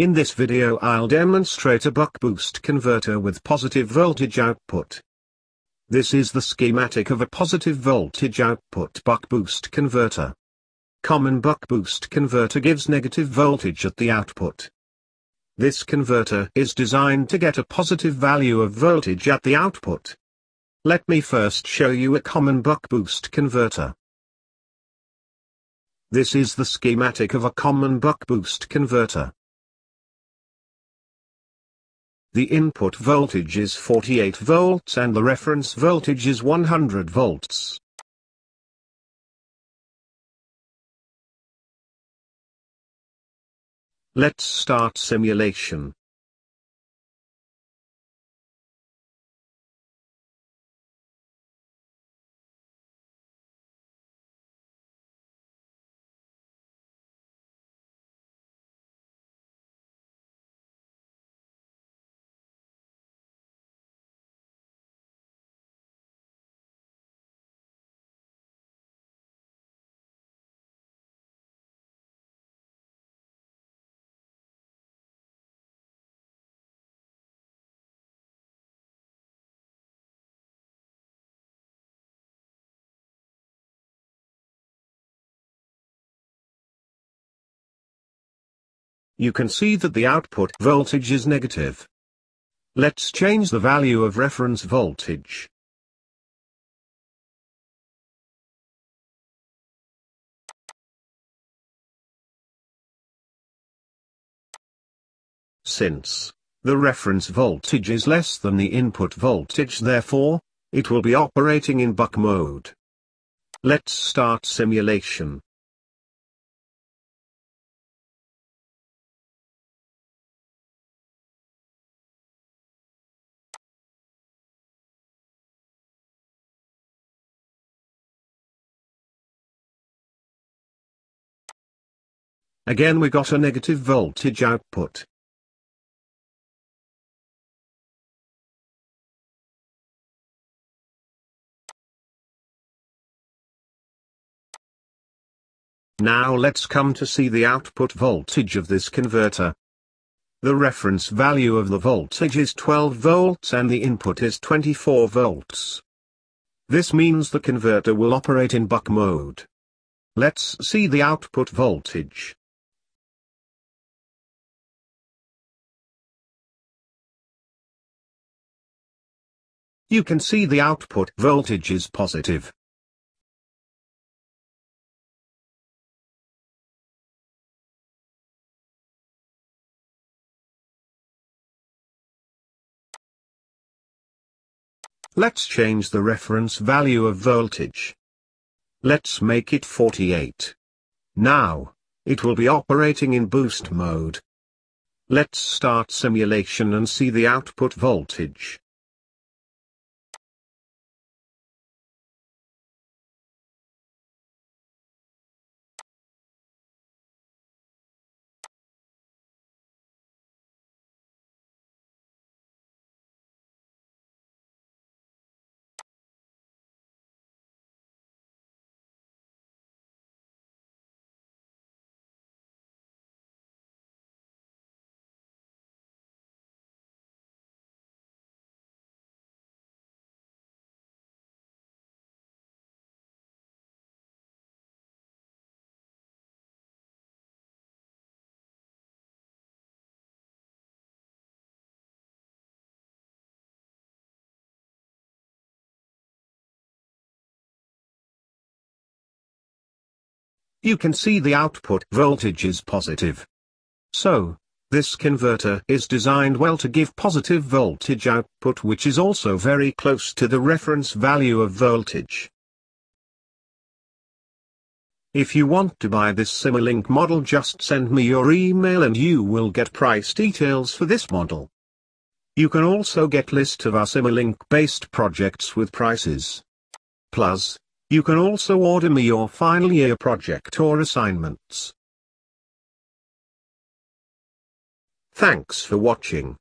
In this video I'll demonstrate a buck boost converter with positive voltage output. This is the schematic of a positive voltage output buck boost converter. Common buck boost converter gives negative voltage at the output. This converter is designed to get a positive value of voltage at the output. Let me first show you a common buck boost converter. This is the schematic of a common buck boost converter. The input voltage is 48 volts and the reference voltage is 100 volts. Let's start simulation. You can see that the output voltage is negative. Let's change the value of reference voltage. Since the reference voltage is less than the input voltage, therefore, it will be operating in buck mode. Let's start simulation. Again, we got a negative voltage output. Now let's come to see the output voltage of this converter. The reference value of the voltage is 12 volts and the input is 24 volts. This means the converter will operate in buck mode. Let's see the output voltage. You can see the output voltage is positive. Let's change the reference value of voltage. Let's make it 48. Now, it will be operating in boost mode. Let's start simulation and see the output voltage. You can see the output voltage is positive. So, this converter is designed well to give positive voltage output, which is also very close to the reference value of voltage. If you want to buy this Simulink model, just send me your email and you will get price details for this model. You can also get list of our Simulink-based projects with prices. Plus, you can also order me your final year project or assignments. Thanks for watching.